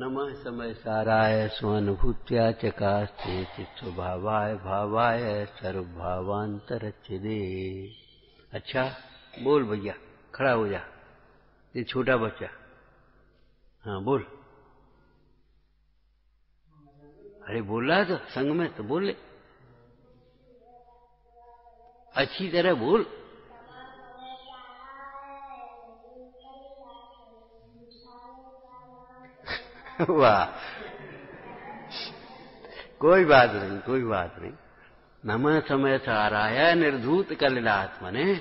नमः समय साराय स्वानुभूत्या चकास्ते चित्स्वभावाय भावाय सर्वभावांतरच्छिदे। अच्छा बोल भैया, खड़ा हो जा, ये छोटा बच्चा। हाँ बोल। अरे बोल रहा है तो संग में तो बोल ले, अच्छी तरह बोल। वाह, कोई बात नहीं, कोई बात नहीं। नमः समय साराय निर्धूत कलिलात्मने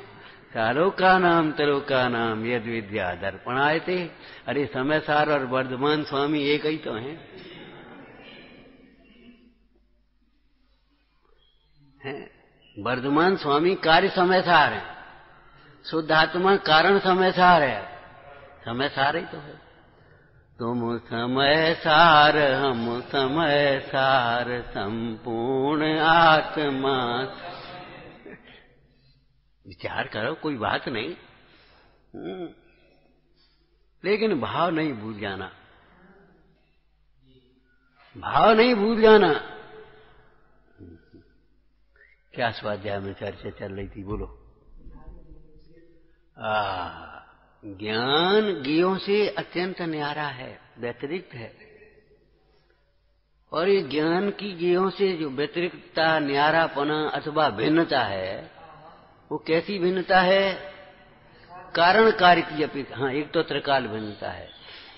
सारोकानाम त्रिलोकानाम यद विद्या दर्पणाय ते। अरे समय सार और वर्धमान स्वामी एक ही तो हैं, वर्धमान स्वामी कार्य समय सार है, शुद्धात्मा कारण समय सार है, समय सार ही तो है। तुम समय सार हम समय सार संपूर्ण आत्मा। विचार करो, कोई बात नहीं, लेकिन भाव नहीं भूल जाना, भाव नहीं भूल जाना। क्या स्वाध्याय में चर्चा चल रही थी? बोलो। ज्ञान ज्ञेयों से अत्यंत न्यारा है, व्यतिरिक्त है। और ये ज्ञान की ज्ञेयों से जो व्यतिरिक्तता, न्यारापना अथवा भिन्नता है, वो कैसी भिन्नता है? कारण कार्य की अपेक्षा। हाँ, एक तो त्रिकाल भिन्नता है,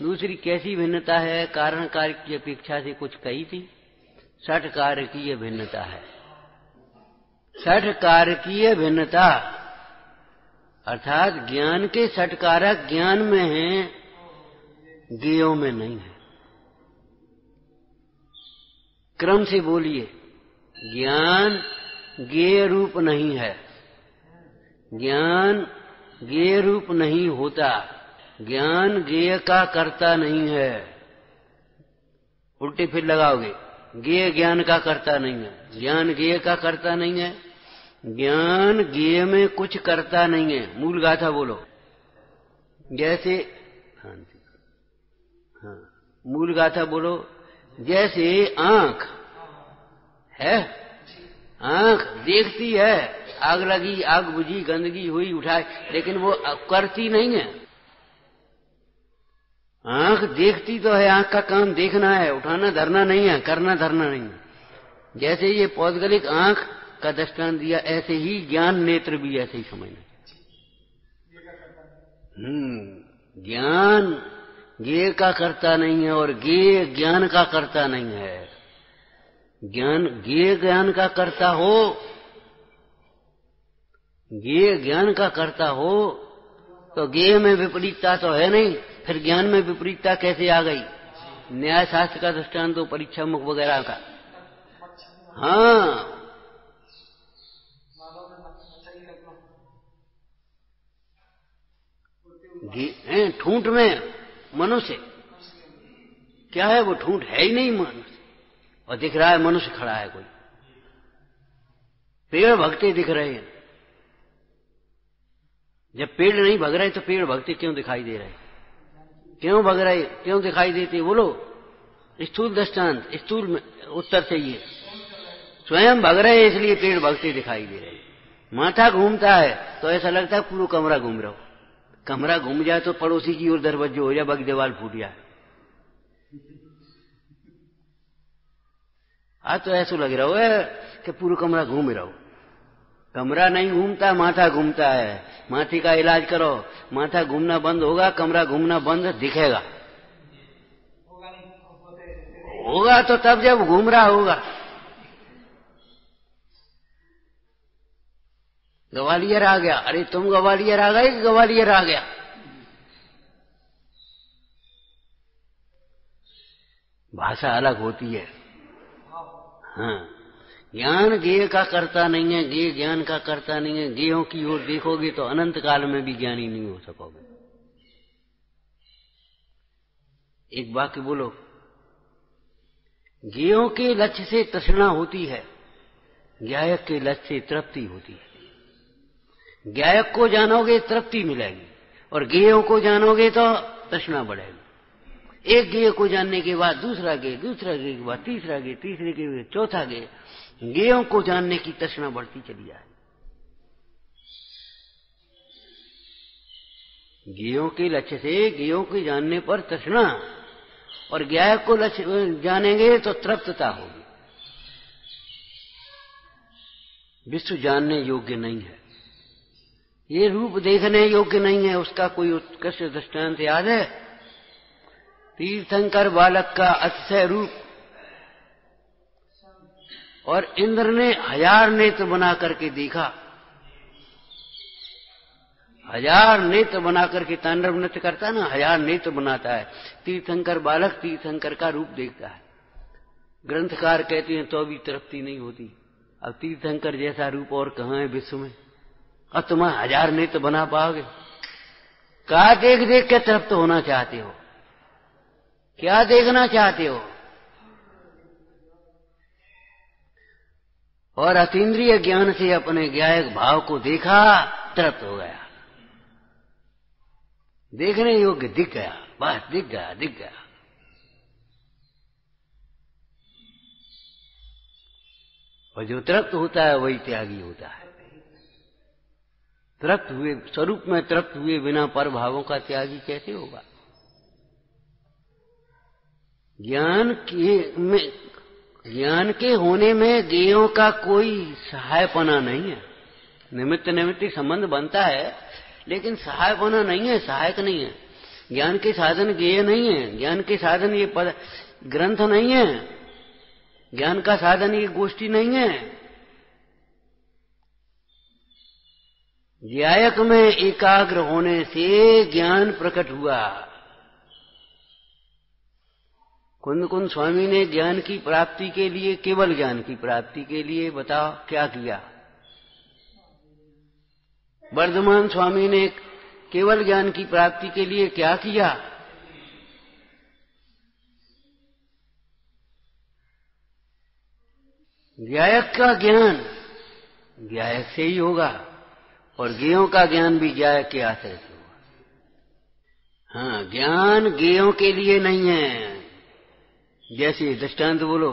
दूसरी कैसी भिन्नता है? कारण कार्य की अपेक्षा से कुछ कही थी, षट कार्य की ये भिन्नता है। षट कार्य की ये भिन्नता अर्थात ज्ञान के षट कारक ज्ञान में हैं, ज्ञेयों में नहीं है। क्रम से बोलिए, ज्ञान ज्ञेय रूप नहीं है, ज्ञान ज्ञेय रूप नहीं होता, ज्ञान ज्ञेय का कर्ता नहीं है। उल्टे फिर लगाओगे, ज्ञेय ज्ञान का कर्ता नहीं है, ज्ञान ज्ञेय का कर्ता नहीं है, ज्ञान ज्ञेय में कुछ करता नहीं है। मूल गाथा बोलो। जैसे शांति, हाँ मूल गाथा बोलो। जैसे आंख है, आंख देखती है, आग लगी, आग बुझी, गंदगी हुई, उठाई, लेकिन वो करती नहीं है। आंख देखती तो है, आंख का काम देखना है, उठाना धरना नहीं है, करना धरना नहीं है। जैसे ये पौद्गलिक आंख का दृष्टांत दिया, ऐसे ही ज्ञान नेत्र भी ऐसे ही समझना। ज्ञान ज्ञेय का कर्ता नहीं है और ज्ञेय ज्ञान का कर्ता नहीं है। ज्ञान ज्ञेय ज्ञान का कर्ता हो, ज्ञेय ज्ञान का कर्ता हो तो ज्ञेय में विपरीतता तो है नहीं, फिर ज्ञान में विपरीतता कैसे आ गई? न्याय शास्त्र का दृष्टांत तो परीक्षा मुख वगैरह का। हाँ, ठूंठ में मनुष्य क्या है? वो ठूंठ है ही नहीं मनुष्य, और दिख रहा है मनुष्य खड़ा है कोई, पेड़ भगते दिख रहे हैं। जब पेड़ नहीं भग रहे तो पेड़ भगते क्यों दिखाई दे रहे? क्यों भग रहे, क्यों दिखाई देते? बोलो। स्थूल दृष्टांत, स्थूल में उत्तर चाहिए। स्वयं भग रहे हैं इसलिए पेड़ भगते दिखाई दे रहे। माथा घूमता है तो ऐसा लगता है पूरा कमरा घूम रहा हो, कमरा घूम जाए तो पड़ोसी की ओर दरवाजे हो जाए, बाकी दीवार फूट जाए। आज तो ऐसा लग रहा हो कि पूरा कमरा घूम रहा हो। कमरा नहीं घूमता, माथा घूमता है। माथे का इलाज करो, माथा घूमना बंद होगा, कमरा घूमना बंद दिखेगा। होगा तो तब जब घूम रहा होगा। ग्वालियर आ गया, अरे तुम ग्वालियर आ गए कि ग्वालियर आ गया? भाषा अलग होती है। हाँ, ज्ञान ज्ञेय का कर्ता नहीं है, ज्ञेय ज्ञान का कर्ता नहीं है। ज्ञेयों की ओर देखोगे तो अनंत काल में भी ज्ञानी नहीं हो सकोगे। एक वाक्य बोलो। ज्ञेयों के लक्ष्य से तृष्णा होती है, ज्ञायक के लक्ष्य से तृप्ति होती है। ज्ञायक को जानोगे तृप्ति मिलेगी, और ज्ञेयों को जानोगे तो तृष्णा बढ़ेगी। एक गेय को जानने के बाद दूसरा गेय के बाद तीसरा गेय, तीसरे के बाद चौथा गेय। गेयों को जानने की तृष्णा बढ़ती चली आ रही। गेयों के लक्ष्य से गेयों के जानने पर तृष्णा, और ज्ञायक को लक्ष्य जानेंगे तो तृप्तता होगी। विश्व जानने योग्य नहीं है, ये रूप देखने योग्य नहीं है। उसका कोई उत्कृष्ट दृष्टांत याद है? तीर्थंकर बालक का अतिशय रूप, और इंद्र ने 1000 नेत्र बना करके देखा, 1000 नेत्र बना करके। तांडव नृत्य करता ना, 1000 नेत्र बनाता है। तीर्थंकर बालक तीर्थंकर का रूप देखता है। ग्रंथकार कहते हैं तो भी तृप्ति नहीं होती। अब तीर्थंकर जैसा रूप और कहाँ है विश्व में? और तुम्हें 1000 नेत्र बना पाओगे? क्या देख देख के तृप्त होना चाहते हो? क्या देखना चाहते हो? और अतीन्द्रिय ज्ञान से अपने ज्ञायक भाव को देखा, तृप्त हो गया, देखने योग्य दिख गया, बस दिख गया। और जो तृप्त होता है वही त्यागी होता है। तृप्त हुए स्वरूप में तृप्त हुए बिना पर भावों का त्यागी कैसे होगा? ज्ञान के होने में ज्ञेयों का कोई सहायपना नहीं है। निमित्त संबंध बनता है, लेकिन सहायपना नहीं है, सहायक नहीं है। ज्ञान के साधन ज्ञेय नहीं है, ज्ञान के साधन ये ग्रंथ नहीं है, ज्ञान का साधन ये गोष्ठी नहीं है। ज्ञायक में एकाग्र होने से ज्ञान प्रकट हुआ। कुंदकुंद स्वामी ने ज्ञान की प्राप्ति के लिए, केवल ज्ञान की प्राप्ति के लिए बताओ क्या किया? वर्धमान स्वामी ने केवल ज्ञान की प्राप्ति के लिए क्या किया? ज्ञायक का ज्ञान ज्ञायक से ही होगा, और ज्ञेयों का ज्ञान भी ज्ञायक के आश्रय से होगा। हाँ, ज्ञान ज्ञेयों के लिए नहीं है। जैसे दृष्टांत बोलो,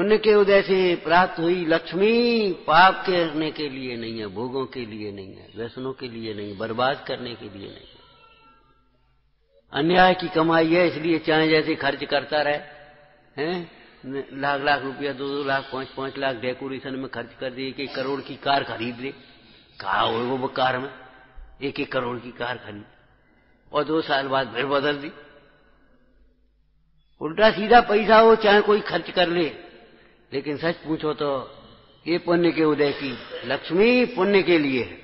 उनके उदय से प्राप्त हुई लक्ष्मी पाप करने के लिए नहीं है, भोगों के लिए नहीं है, व्यसनों के लिए नहीं, बर्बाद करने के लिए नहीं। अन्याय की कमाई है, इसलिए चाहे जैसे खर्च करता रहे हैं, 1,00,000 रुपया, 2,00,000, 5,5 लाख डेकोरेशन में खर्च कर दे, 1 करोड़ की कार खरीद ले। कहा हो वो कार में 1-1 करोड़ की कार खरीद, और 2 साल बाद फिर बदल दी। उल्टा सीधा पैसा हो चाहे कोई खर्च कर ले, लेकिन सच पूछो तो ये पुण्य के उदय की लक्ष्मी पुण्य के लिए है।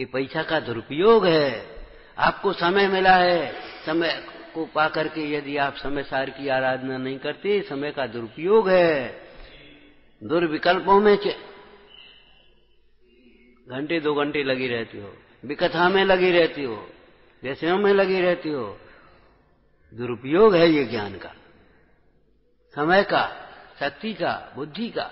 ये पैसा का दुरुपयोग है। आपको समय मिला है, समय को पा करके यदि आप समय सार की आराधना नहीं करते, समय का दुरुपयोग है। दुर्विकल्पों में घंटे 2 घंटे लगे रहते हो, विकथा में लगे रहते हो, व्यसनों में लगे रहते हो। दुरुपयोग है ये ज्ञान का, समय का, शक्ति का, बुद्धि का।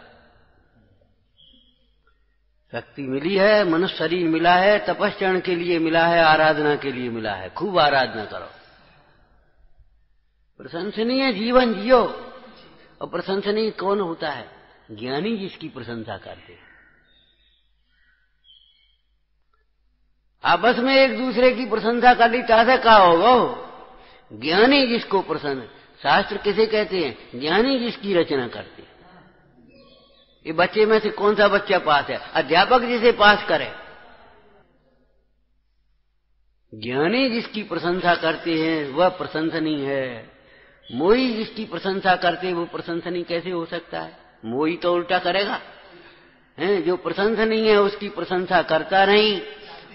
शक्ति मिली है, मनुष्य शरीर मिला है, तपस्या के लिए मिला है, आराधना के लिए मिला है। खूब आराधना करो, प्रशंसनीय जीवन जियो। और प्रशंसनीय कौन होता है? ज्ञानी जिसकी प्रशंसा करते हैं। आपस में एक दूसरे की प्रशंसा कर ली, तासे का होगा ज्ञानी जिसको प्रसन्न। शास्त्र किसे कहते हैं? ज्ञानी जिसकी रचना करते हैं। ये बच्चे में से कौन सा बच्चा पास है? अध्यापक जिसे पास करे। ज्ञानी जिसकी प्रशंसा करते हैं वह प्रशंसनीय है। मोई जिसकी प्रशंसा करते हैं वो प्रशंसनीय कैसे हो सकता है? मोई तो उल्टा करेगा। है जो प्रशंसनीय है उसकी प्रशंसा करता नहीं,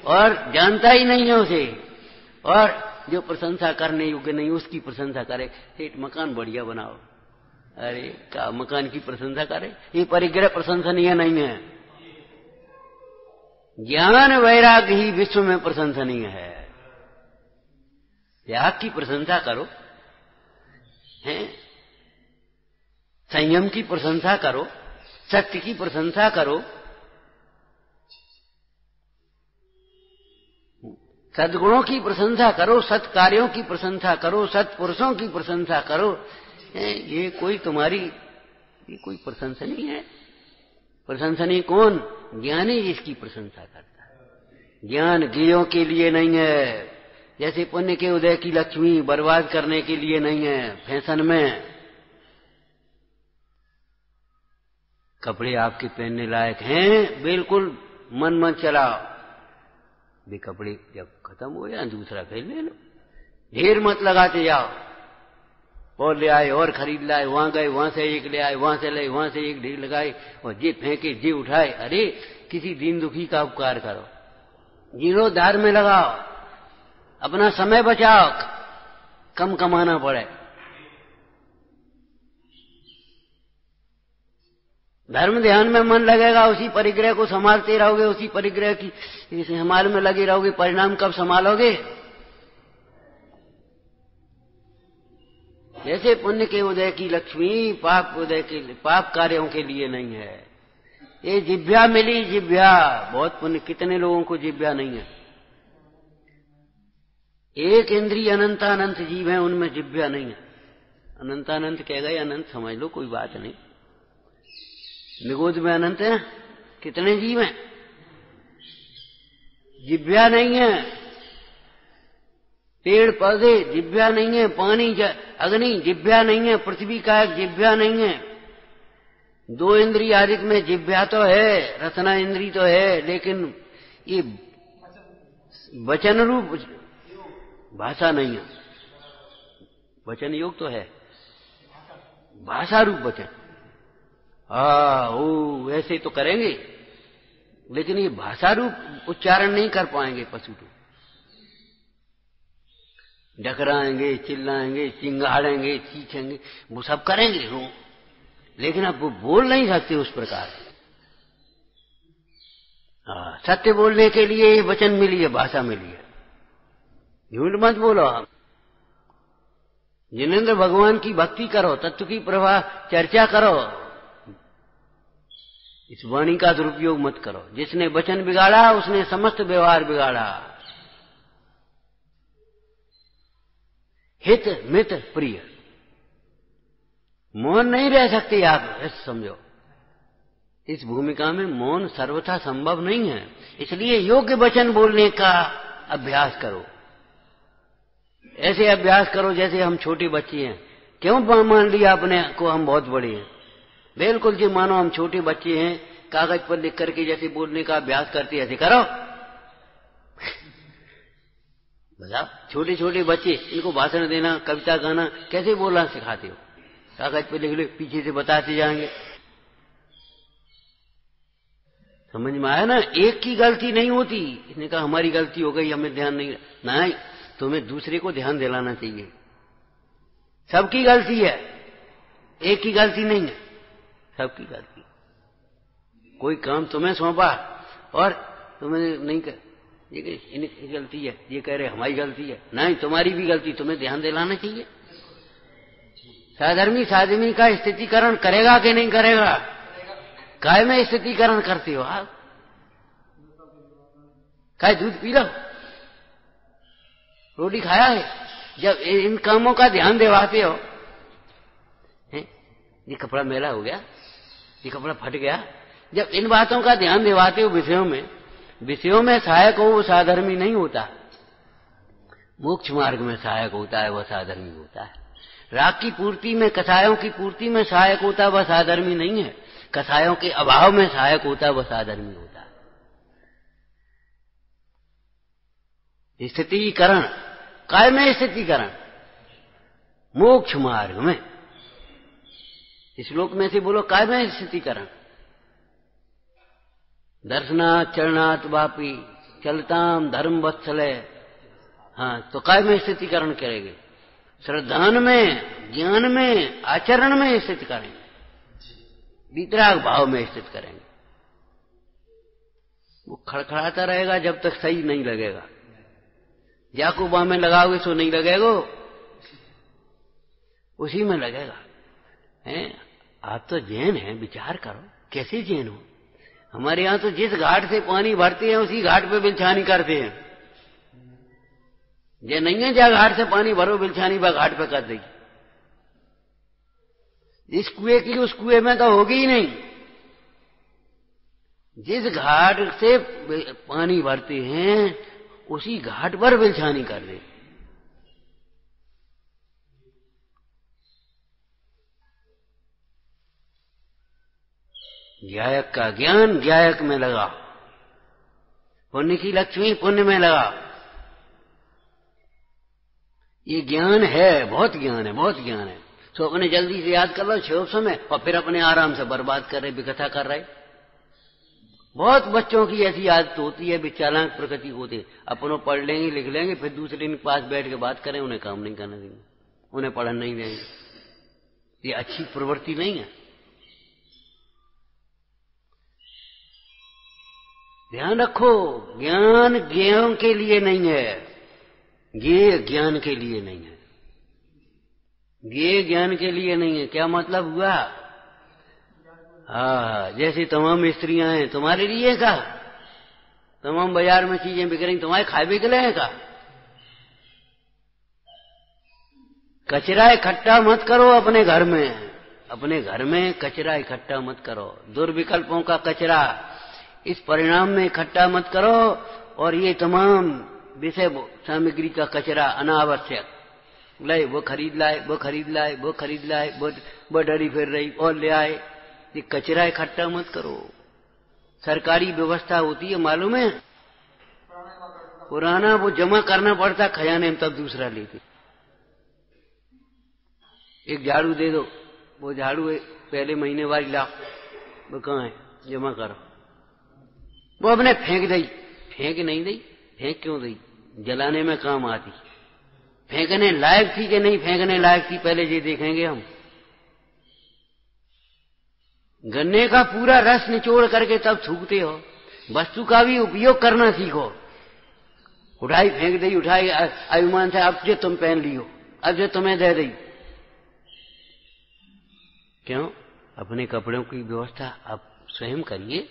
और जानता ही नहीं है उसे, और जो प्रशंसा करने योग्य नहीं उसकी प्रशंसा करे। हेठ मकान बढ़िया बनाओ, अरे का मकान की प्रशंसा करे? ये परिग्रह प्रशंसनीय नहीं है। ज्ञान वैराग्य ही विश्व में प्रशंसनीय है। त्याग की प्रशंसा करो, हैं, संयम की प्रशंसा करो, सत्य की प्रशंसा करो। सद्गुणों की प्रशंसा करो, सत्कार्यों की प्रशंसा करो, सत्पुरुषों की प्रशंसा करो। ये कोई तुम्हारी ये कोई प्रशंसनीय है? प्रशंसनीय कौन? ज्ञानी जिसकी प्रशंसा करता है। ज्ञान ज्ञेयों के लिए नहीं है, जैसे पुण्य के उदय की लक्ष्मी बर्बाद करने के लिए नहीं है। फैशन में कपड़े आपके पहनने लायक हैं, बिल्कुल मन मत चलाओ। वे कपड़े जब खत्म हो जाए दूसरा खरीद ले लो, ढेर मत लगाते जाओ। और ले आए और खरीद लाए, वहां गए वहां से एक ले आए, वहां से ले वहां से एक ढेर लगाए और जे फेंके जे उठाए। अरे किसी दीन दुखी का उपकार करो, जीरोधार में लगाओ, अपना समय बचाओ, कम कमाना पड़े। धर्म ध्यान में मन लगेगा, उसी परिग्रह को संभालते रहोगे, उसी परिग्रह की संभाल में लगे रहोगे, परिणाम कब संभालोगे? जैसे पुण्य के उदय की लक्ष्मी पाप कार्यों के लिए नहीं है। ये जिभ्या मिली, जिभ्या बहुत पुण्य, कितने लोगों को जिभ्या नहीं है? एक इंद्रिय अनंतानंत जीव है, उनमें जिभ्या नहीं है। अनंतानंत कह गए, अनंत समझ लो, कोई बात नहीं। निगोद में अनंत है, कितने जीव हैं? जिभ्या नहीं है। पेड़ पौधे जिभ्या नहीं है, पानी अग्नि जिभ्या नहीं है, पृथ्वी का एक जिभ्या नहीं है। दो इंद्रिय आदि में जिभ्या तो है, रसना इंद्री तो है, लेकिन ये वचन रूप भाषा नहीं है। वचन योग तो है, भाषा रूप वचन ओ ऐसे तो करेंगे, लेकिन ये भाषा रूप उच्चारण नहीं कर पाएंगे। पशु तो डकराएंगे, चिल्लाएंगे, चिंगाड़ेंगे, चीखेंगे, वो सब करेंगे वो, लेकिन अब वो बोल नहीं सकते उस प्रकार। सत्य बोलने के लिए ये वचन मिली है, भाषा मिली है। झूठ मत बोलो आप, जिनेंद्र भगवान की भक्ति करो, तत्व की प्रभा चर्चा करो, इस वाणी का दुरुपयोग मत करो। जिसने वचन बिगाड़ा उसने समस्त व्यवहार बिगाड़ा। हित मित प्रिय, मौन नहीं रह सकते आप, ऐसा समझो। इस भूमिका में मौन सर्वथा संभव नहीं है, इसलिए योग्य वचन बोलने का अभ्यास करो। ऐसे अभ्यास करो जैसे हम छोटे बच्चे हैं। क्यों मान लिया अपने को हम बहुत बड़े हैं? बिल्कुल जी मानो हम छोटे बच्चे हैं, कागज पर लिख करके जैसे बोलने का अभ्यास करते ऐसे करो। बताओ, छोटे छोटे बच्चे, इनको भाषण देना, कविता गाना कैसे बोलना सिखाते हो? कागज पर लिख लो, पीछे से बताते जाएंगे। समझ में आया ना? एक की गलती नहीं होती। इसने कहा हमारी गलती हो गई, हमें ध्यान नहीं, नहीं, तुम्हें दूसरे को ध्यान दिलाना चाहिए। सबकी गलती है, एक की गलती नहीं है, सबकी गलती। कोई काम तुम्हें सौंपा और तुम्हें नहीं कर, इनकी गलती है, ये कह रहे हमारी गलती है, नहीं तुम्हारी भी गलती, तुम्हें ध्यान दिलाना चाहिए। साधर्मी साधर्मी का स्थितिकरण करेगा कि नहीं करेगा? काय में स्थितिकरण करते हो आप? काय दूध पी लो, रोटी खाया है? जब इन कामों का ध्यान दिलाते हो, ये कपड़ा मेला हो गया, ये कपड़ा फट गया, जब इन बातों का ध्यान दिलाते हो, विषयों में सहायक हो वो साधर्मी नहीं होता। मोक्ष मार्ग में सहायक होता है, वह साधर्मी होता है। राग की पूर्ति में, कषायों की पूर्ति में सहायक होता है, वह साधर्मी नहीं है। कषायों के अभाव में सहायक होता है, वह साधर्मी होता है। स्थितिकरण काय में? स्थितिकरण मोक्ष मार्ग में। श्लोक में से बोलो, काय में स्थितिकरण? दर्शनाथ चरणाथ वापी चलताम धर्म वत्सले। हाँ, तो काय में स्थितिकरण करेंगे? श्रद्धान में, ज्ञान में, आचरण में स्थित करेंगे, वितराग भाव में स्थित करेंगे। वो खड़खड़ाता रहेगा जब तक सही नहीं लगेगा। याकूबा में लगाओगे सो नहीं लगेगा, उसी में लगेगा। आप तो जैन हैं, विचार करो कैसे जैन हो। हमारे यहां तो जिस घाट से पानी भरते हैं उसी घाट पे बिलछानी करते हैं। ये नहीं है जहाँ घाट से पानी भरो बिलछानी बा घाट पे कर देगी। इस कुएं की उस कुएं में तो होगी ही नहीं। जिस घाट से पानी भरते हैं उसी घाट पर बिलछानी कर दे। ज्ञायक का ज्ञान ज्ञायक में लगा, पुण्य की लक्ष्मी पुण्य में लगा। ये ज्ञान है, बहुत ज्ञान है, बहुत ज्ञान है। तो अपने जल्दी से याद कर लो छह समय और फिर अपने आराम से बर्बाद कर रहे, विकथा कर रहे। बहुत बच्चों की ऐसी आदत होती है, बेचालाक प्रकृति होती है। अपनों पढ़ लेंगे लिख लेंगे, फिर दूसरे के पास बैठ के बात करें, उन्हें काम नहीं करने देंगे, उन्हें पढ़न नहीं देंगे। ये अच्छी प्रवृत्ति नहीं है। ध्यान रखो, ज्ञान ज्ञेयों के लिए नहीं है, ज्ञेय ज्ञान के लिए नहीं है, ज्ञेय ज्ञान के लिए नहीं है। क्या मतलब हुआ? हाँ, जैसे तमाम स्त्रियां हैं तुम्हारे लिए का, तमाम बाजार में चीजें बिक रही तुम्हारे खाए बिक रहे हैं का। कचरा इकट्ठा मत करो अपने घर में, अपने घर में कचरा इकट्ठा मत करो। दुर्विकल्पों का कचरा इस परिणाम में इकट्ठा मत करो। और ये तमाम विषय सामग्री का कचरा अनावश्यक लाए, वो खरीद लाए, वो खरीद लाए, वो खरीद लाए, वो डरी फिर रही और ले आए। ये कचरा इकट्ठा मत करो। सरकारी व्यवस्था होती है मालूम है, पुराना वो जमा करना पड़ता खजाने में, तब दूसरा लेते। एक झाड़ू दे दो, वो झाड़ू पहले महीने वाली लाओ, वो कहाँ है, जमा करो। वो अपने फेंक दई, फेंक नहीं दई, फेंक क्यों दई, जलाने में काम आती। फेंकने लायक थी कि नहीं फेंकने लायक थी पहले ये देखेंगे हम। गन्ने का पूरा रस निचोड़ करके तब थूकते हो। वस्तु का भी उपयोग करना सीखो। उठाई फेंक दी, उठाई अभिमान से अब जो तुम पहन लियो, अब जो तुम्हें दे दी। क्यों? अपने कपड़ों की व्यवस्था आप स्वयं करिए।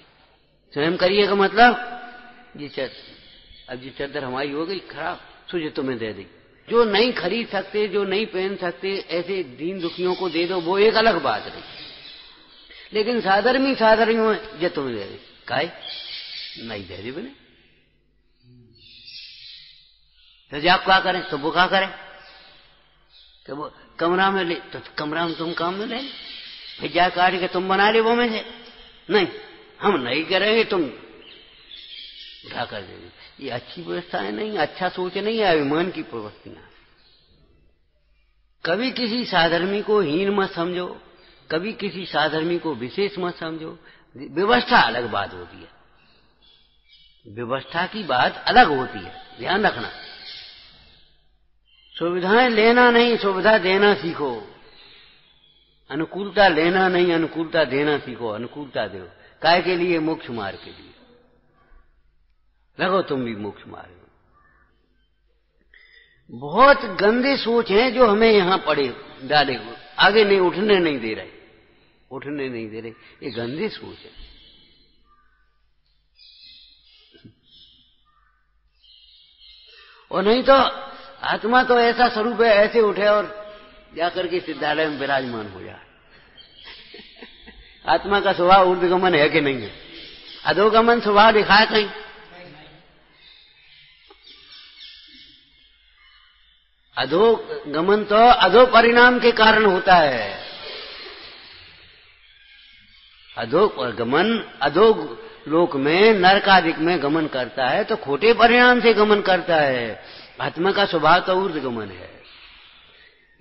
स्वयं करिए का मतलब ये चादर, अब ये चादर हमारी हो गई खराब, सो जो तुम्हें दे दी। जो नहीं खरीद सकते, जो नहीं पहन सकते, ऐसे दीन दुखियों को दे दो, वो एक अलग बात रही। लेकिन साधर्मी साधर्मियों जो तुम्हें दे दे, काय नहीं दे दे बने तो जब आप क्या करें, तो वो क्या करें, तो वो कमरा में ले, तो कमरा में तुम काम में ले, फिर जा काट के तुम बना ले वो में से। नहीं, हम नहीं करेंगे, तुम उठा कर देंगे। ये अच्छी व्यवस्थाएं नहीं, अच्छा सोच नहीं है, अभिमान की प्रवृत्तियां। कभी किसी साधर्मी को हीन मत समझो, कभी किसी साधर्मी को विशेष मत समझो। व्यवस्था अलग बात होती है, व्यवस्था की बात अलग होती है, ध्यान रखना। सुविधाएं लेना नहीं, सुविधा देना सीखो। अनुकूलता लेना नहीं, अनुकूलता देना सीखो। अनुकूलता दो काय के लिए? मोक्ष मार्ग के लिए। लगो तुम भी मोक्ष मार्ग। बहुत गंदे सोच हैं जो हमें यहां पड़े डाले हुए, आगे नहीं उठने नहीं दे रहे, उठने नहीं दे रहे। ये गंदे सोच है। और नहीं तो आत्मा तो ऐसा स्वरूप है, ऐसे उठे और जाकर के सिद्धालय में विराजमान हो जाए। आत्मा का स्वभाव ऊर्ध्वगमन है कि नहीं है? अधोगमन स्वभाव दिखाया कहीं? अधोगमन तो अधो परिणाम के कारण होता है। अधोगमन अधो लोक में नरकादिक में गमन करता है, तो खोटे परिणाम से गमन करता है। आत्मा का स्वभाव तो ऊर्ध्वगमन है।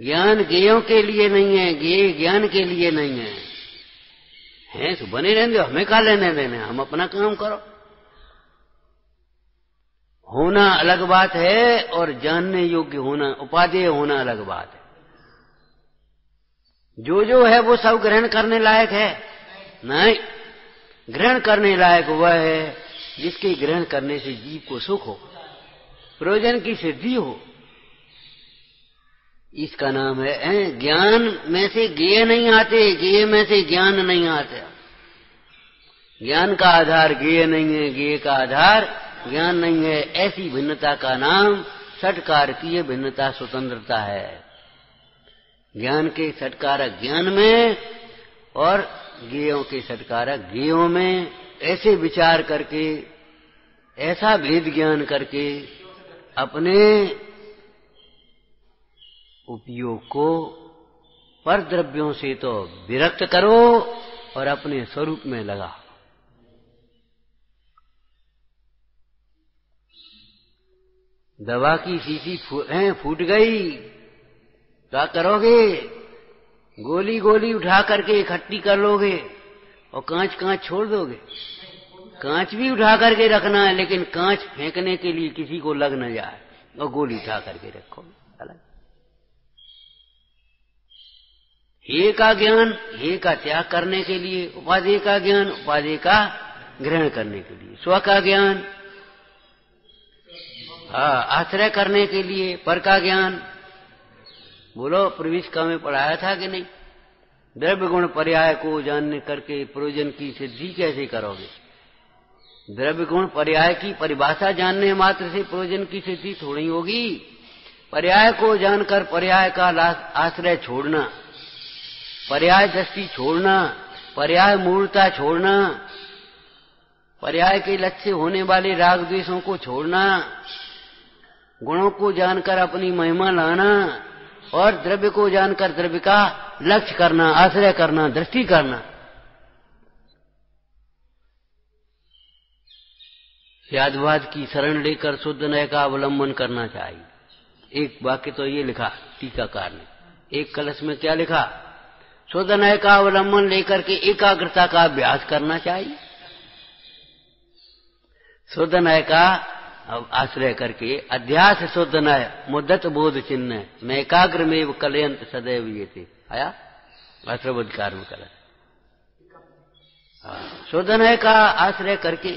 ज्ञान ज्ञेयों के लिए नहीं है, ज्ञेय ज्ञान के लिए नहीं है। हैं तो बने रहेंगे, हमें क्या लेने देने, हम अपना काम करो। होना अलग बात है और जानने योग्य होना, उपादेय होना अलग बात है। जो है वो सब ग्रहण करने लायक है नहीं। ग्रहण करने लायक वह है जिसके ग्रहण करने से जीव को सुख हो, प्रयोजन की सिद्धि हो। इसका नाम है ज्ञान। में से ज्ञेय नहीं आते, ज्ञेय में से ज्ञान नहीं आता। ज्ञान का आधार ज्ञेय नहीं है, ज्ञेय का आधार ज्ञान नहीं है। ऐसी भिन्नता का नाम षटकार की ये भिन्नता स्वतंत्रता है। ज्ञान के षटकारक ज्ञान में और ज्ञेयों के षटकारक ज्ञेयों में ऐसे विचार करके, ऐसा भेद ज्ञान करके अपने उपयोग को पर द्रव्यों से तो विरक्त करो और अपने स्वरूप में लगाओ। दवा की शीशी फूट गई, क्या करोगे? गोली गोली उठा करके इकट्ठी कर लोगे और कांच कांच छोड़ दोगे। कांच भी उठा करके रखना है, लेकिन कांच फेंकने के लिए किसी को लग न जाए और गोली उठा करके रखो। अलग हे का ज्ञान, हे का त्याग करने के लिए, उपाधेय का ज्ञान, उपाधेय का ग्रहण करने के लिए, स्व का ज्ञान आश्रय करने के लिए, पर का ज्ञान। बोलो प्रविष्का में पढ़ाया था कि नहीं? द्रव्य गुण पर्याय को जानने करके प्रयोजन की सिद्धि कैसे करोगे? द्रव्य गुण पर्याय की परिभाषा जानने मात्र से प्रयोजन की सिद्धि थोड़ी होगी। पर्याय को जानकर पर्याय का आश्रय छोड़ना, पर्याय दृष्टि छोड़ना, पर्याय मूलता छोड़ना, पर्याय के लक्ष्य होने वाले राग द्वेषों को छोड़ना, गुणों को जानकर अपनी महिमा लाना और द्रव्य को जानकर द्रव्य का लक्ष्य करना, आश्रय करना, दृष्टि करना। यादवाद की शरण लेकर शुद्ध नय का अवलंबन करना चाहिए। एक वाक्य तो ये लिखा टीकाकार ने, एक कलश में क्या लिखा? शुद्ध नय का अवलंबन लेकर के एकाग्रता का अभ्यास करना चाहिए। शुद्ध नय का आश्रय करके अध्यास शुद्ध नय मुद्दत बोध चिन्ह में एकाग्र में वो कलयंत सदैव ये थे आया आश्रवोधकार में कल। शुद्ध नय का आश्रय करके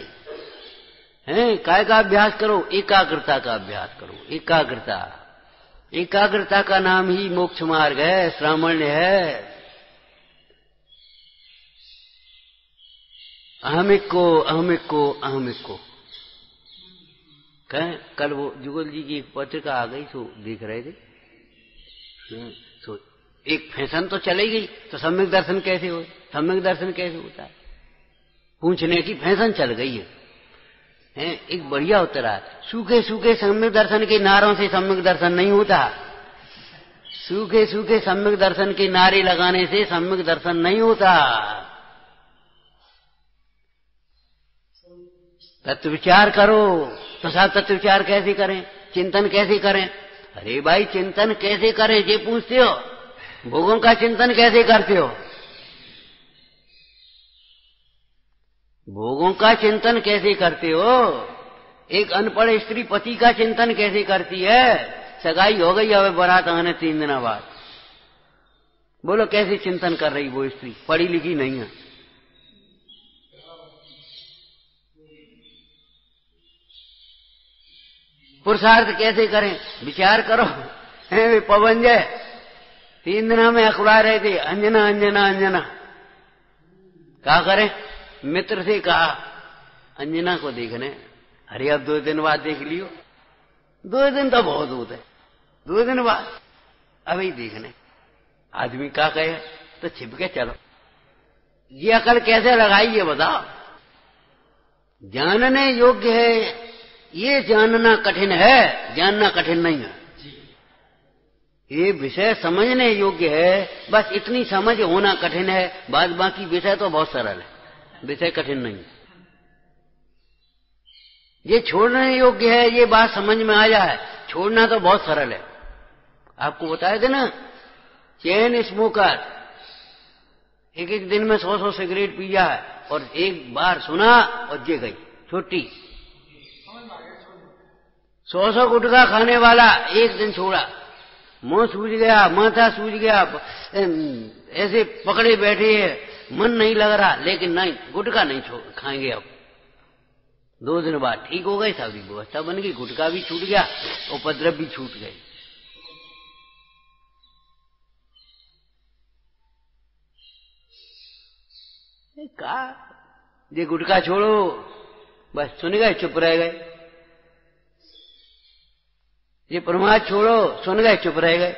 है काय का अभ्यास करो? एकाग्रता का अभ्यास करो। एकाग्रता, एकाग्रता का नाम ही मोक्ष मार्ग है, श्रामण्य है। अहमिको अहमिको अहमिको कहें। कल वो जुगल जी की एक पत्रिका आ गई, सो देख रहे थे, सो एक फैशन तो चली गई। तो सम्यक दर्शन कैसे हो? सम्यक दर्शन कैसे होता है? पूछने की फैशन चल गई है। एक बढ़िया उतरा, सूखे सूखे सम्यक दर्शन के नारों से सम्यक दर्शन नहीं होता। सूखे सूखे सम्यक दर्शन के नारे लगाने से सम्यक दर्शन नहीं होता। तत्व विचार करो। तो साहब तत्व विचार कैसे करें? चिंतन कैसे करें? अरे भाई चिंतन कैसे करें ये पूछते हो, भोगों का चिंतन कैसे करते हो? भोगों का चिंतन कैसे करते हो? एक अनपढ़ स्त्री पति का चिंतन कैसे करती है? सगाई हो गई, अब बारात आने 3 दिन बाद। बोलो कैसे चिंतन कर रही वो स्त्री? पढ़ी लिखी नहीं है। पुरुषार्थ कैसे करें? विचार करो। है पवन जय 3 दिनों में अखबार रहे थे, अंजना अंजना अंजना। क्या करें? मित्र से कहा अंजना को देखने, अरे अब 2 दिन बाद देख लियो। 2 दिन तो बहुत होते, 2 दिन बाद अभी देखने। आदमी क्या कहे? तो छिपके चलो। ये अकल कैसे लगाई ये बताओ? जानने योग्य है ये जानना कठिन है, जानना कठिन नहीं है। ये विषय समझने योग्य है, बस इतनी समझ होना कठिन है। बाद बाकी विषय तो बहुत सरल है, विषय कठिन नहीं है। ये छोड़ने योग्य है, ये बात समझ में आ जाए। छोड़ना तो बहुत सरल है। आपको बताया था ना, चैन स्मोकर एक दिन में 100 सिगरेट पी जाए और एक बार सुना और जे गई छोटी। 100 गुटखा खाने वाला एक दिन छोड़ा, मुंह सूज गया, माथा सूज गया, ऐसे पकड़े बैठे है, मन नहीं लग रहा, लेकिन नहीं गुटखा नहीं खाएंगे। अब 2 दिन बाद ठीक हो गई, सारी व्यवस्था बन गई, गुटखा भी छूट गया, उपद्रव भी छूट गए। कहा ये गुटखा छोड़ो, बस सुन गए, चुप रह गए। ये प्रमाद छोड़ो, सुन गए चुप रह गए।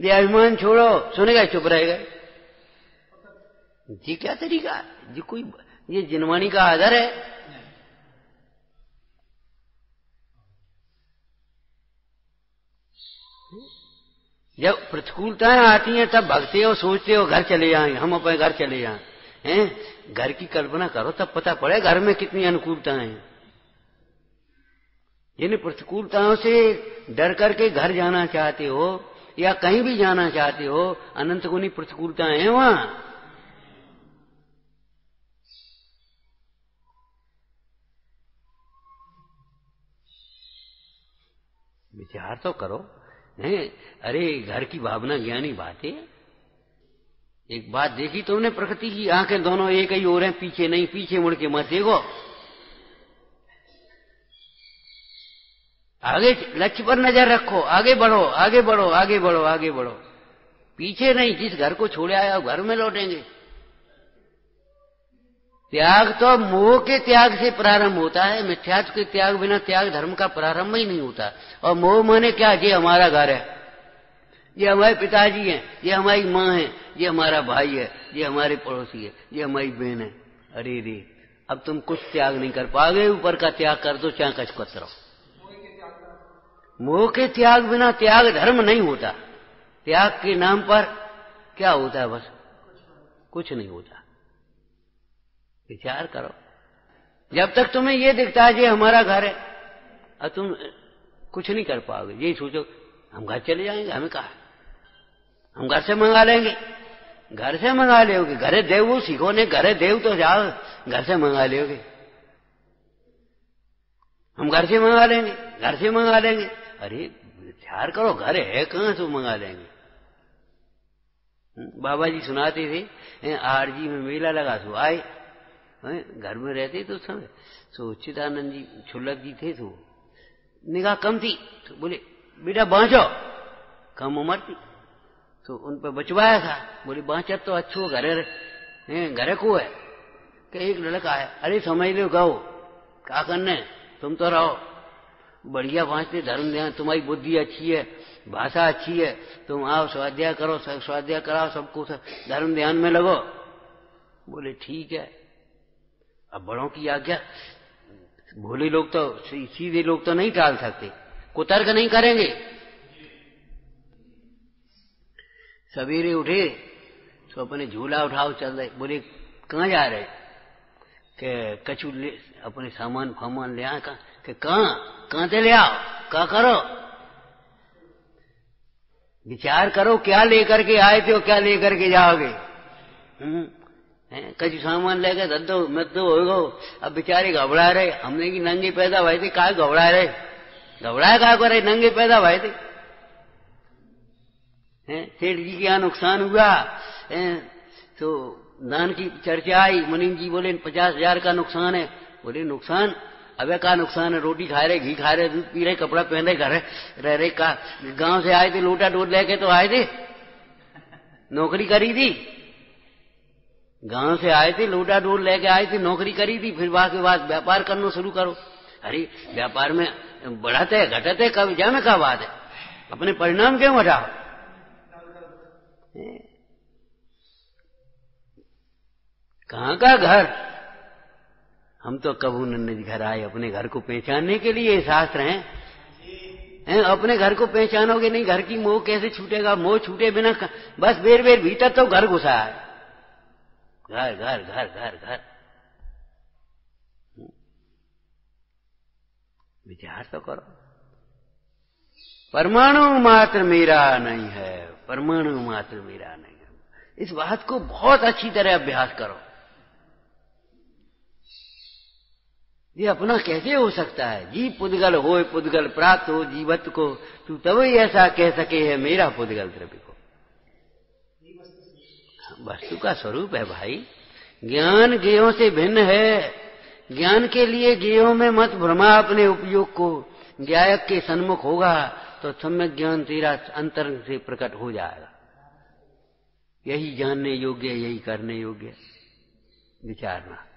ये अभिमान छोड़ो, सुन गए चुप रह गए। जी क्या तरीका है? जी कोई ये जिनवाणी का आदर है? जब प्रतिकूलताएं आती हैं तब भगते हो, सोचते हो घर चले जाएं, हम अपने घर चले जाएं, हैं? घर की कल्पना करो तब पता पड़े घर में कितनी अनुकूलताएं हैं। इन प्रतिकूलताओं से डर करके घर जाना चाहते हो या कहीं भी जाना चाहते हो, अनंत गुनी प्रतिकूलताएं हैं वहां। विचार तो करो, नहीं? अरे घर की भावना ज्ञानी बात है। एक बात देखी तुमने, प्रकृति की आंखें दोनों एक ही हो रहे हैं, पीछे नहीं, पीछे मुड़ के मत देखो, आगे लक्ष्य पर नजर रखो, आगे बढ़ो आगे बढ़ो आगे बढ़ो आगे बढ़ो, पीछे नहीं। जिस घर को छोड़े आया घर में लौटेंगे। त्याग तो मोह के त्याग से प्रारंभ होता है, मिथ्यात्व के त्याग, बिना त्याग धर्म का प्रारंभ ही नहीं होता। और मोह माने क्या? ये हमारा घर है, ये हमारे पिताजी हैं, ये हमारी माँ है, ये हमारा भाई है, ये हमारे पड़ोसी है, ये हमारी बहन है। अरे रे, अब तुम कुछ त्याग नहीं कर पाओगे। ऊपर का त्याग कर दो, चाहे कच कतरो। मोह के त्याग बिना त्याग धर्म नहीं होता। त्याग के नाम पर क्या होता है? बस कुछ नहीं होता। विचार करो, जब तक तुम्हें ये दिखता है ये हमारा घर है और तुम कुछ नहीं कर पाओगे, यही सोचो हम घर चले जाएंगे, हमें कहा हम घर से मंगा लेंगे। घर से मंगा लोगे, घरे देव सीखो ने, घरे देव तो जाओ, घर से मंगा लोगे। हम घर से मंगा लेंगे, घर से मंगा लेंगे। अरे विचार करो, घर है कहां से मंगा लेंगे। बाबा जी सुनाते थे, आरजी में मेला लगा सो आए, घर में रहते तो समय चिदानंद जी छुल्लक जी थे, तो निगाह कम थी, तो बोले बेटा बाँचो, कम उम्र थी तो उन पर बचवाया था। बोले बाँचा तो अच्छो, घरे को है कि एक लड़का है। अरे समझ लो गाओ, क्या करना है, तुम तो रहो बढ़िया, बाँचते धर्म ध्यान, तुम्हारी बुद्धि अच्छी है, भाषा अच्छी है, तुम आओ स्वाध्याय करो, स्वाध्याय कराओ सबको, धर्म ध्यान में लगो। बोले ठीक है। अब बड़ों की आज्ञा, भोले लोग तो, सीधे लोग तो नहीं टाल सकते, कुतर्क नहीं करेंगे। सवेरे उठे तो अपने झूला उठाओ चल रहे। बोले कहाँ जा रहे? कछु अपने सामान फामान ले आए। कहाँ से ले आओ, क्या करो? विचार करो, क्या लेकर के आए थे और क्या लेकर के जाओगे। कछु सामान लेकर धद्दो मद्दो हो गो। अब बेचारे घबरा रहे, हमने की नंगे पैदा हुए थे, का घबरा रहे, घबराए का करे, नंगे पैदा हुए थे। सेठ जी क्या नुकसान हुआ तो दान की चर्चा आई। मुनीम जी बोले 50,000 का नुकसान है। बोले नुकसान, अबे का नुकसान है? रोटी खा रहे, घी खा रहे, दूध पी रहे, कपड़ा पहन रहे, घर रह रहे। का गांव से आए थे, लोटा डोल लेके तो आए थे, नौकरी करी थी, गांव से आए थे, लोटा डोल लेके आए थे, नौकरी करी थी, फिर वहां के बाद व्यापार करना शुरू करो। अरे व्यापार में बढ़त है घटत है कब जाने का बात है, अपने परिणाम क्यों घटाओ। कहाँ का घर? हम तो कबू नन्द घर आए अपने घर को पहचानने के लिए। शास्त्र हैं, अपने घर को पहचानोगे नहीं, घर की मोह कैसे छूटेगा? मोह छूटे बिना बस बेर बेर भीतर तो घर घुसा है, घर घर घर घर घर। विचार तो करो। परमाणु मात्र मेरा नहीं है, परमाणु मात्र मेरा नहीं है। इस बात को बहुत अच्छी तरह अभ्यास करो। ये अपना कैसे हो सकता है? जी पुद्गल होए पुद्गल प्राप्त हो जीवत को, तू तभी ऐसा कह सके है मेरा पुद्गल द्रव्य को। वस्तु का स्वरूप है भाई। ज्ञान ज्ञेयों से भिन्न है। ज्ञान के लिए ज्ञेयों में मत भ्रमा अपने उपयोग को। ज्ञायक के सन्मुख होगा तो सम्यक ज्ञान तेरा अंतर से प्रकट हो जाएगा। यही जानने योग्य, यही करने योग्य। विचारना।